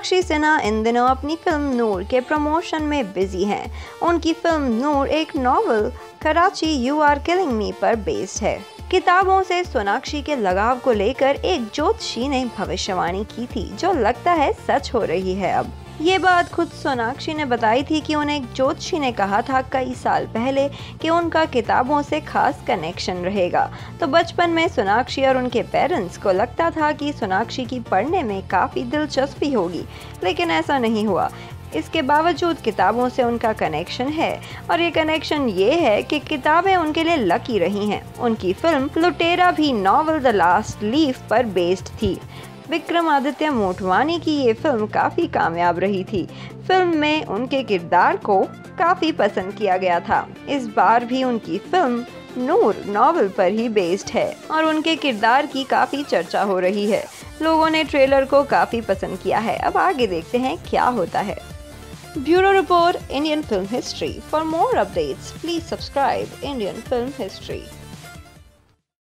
सोनाक्षी सिन्हा इन दिनों अपनी फिल्म नूर के प्रमोशन में बिजी हैं। उनकी फिल्म नूर एक novel Karachi you are killing me पर बेस्ड है। किताबों से सोनाक्षी के लगाव को लेकर एक ज्योतिषी ने भविष्यवाणी की थी, जो लगता है सच हो रही है। अब ये बात खुद सोनाक्षी ने बताई थी कि उन्हें एक ज्योतिषी ने कहा था कई साल पहले कि उनका किताबों से खास कनेक्शन रहेगा। तो बचपन में सोनाक्षी और उनके पेरेंट्स को लगता था कि सोनाक्षी की पढ़ने में काफ़ी दिलचस्पी होगी, लेकिन ऐसा नहीं हुआ। इसके बावजूद किताबों से उनका कनेक्शन है, और ये कनेक्शन ये है कि किताबें उनके लिए लकी रही हैं। उनकी फिल्म लुटेरा भी नॉवल द लास्ट लीफ पर बेस्ड थी। विक्रम अधित्यमोटवानी की ये फिल्म काफ़ी कामयाब रही थी। फिल्म में उनके किरदार को काफ़ी पसंद किया गया था। इस बार भी उनकी फिल्म नूर नॉवल पर ही बेस्ड है और उनके किरदार की काफ़ी चर्चा हो रही है। लोगों ने ट्रेलर को काफ़ी पसंद किया है। अब आगे देखते हैं क्या होता है। Bureau report, Indian film history. For more updates please subscribe Indian film history.